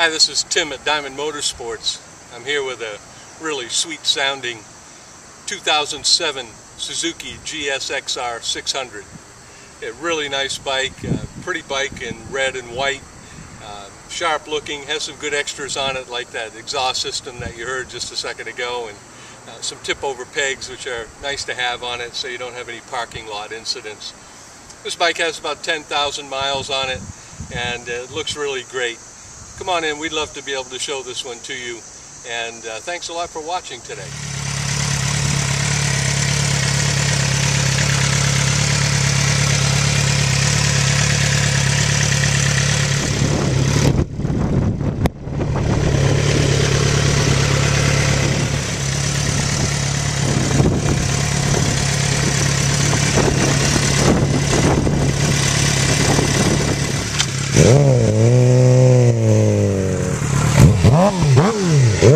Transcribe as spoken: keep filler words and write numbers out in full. Hi, this is Tim at Diamond Motorsports. I'm here with a really sweet sounding two thousand seven Suzuki G S X R six hundred. A really nice bike, uh, pretty bike in red and white, uh, sharp looking, has some good extras on it like that exhaust system that you heard just a second ago, and uh, some tip over pegs which are nice to have on it so you don't have any parking lot incidents. This bike has about ten thousand miles on it and it looks really great. Come on in, we'd love to be able to show this one to you, and uh, thanks a lot for watching today. Oh,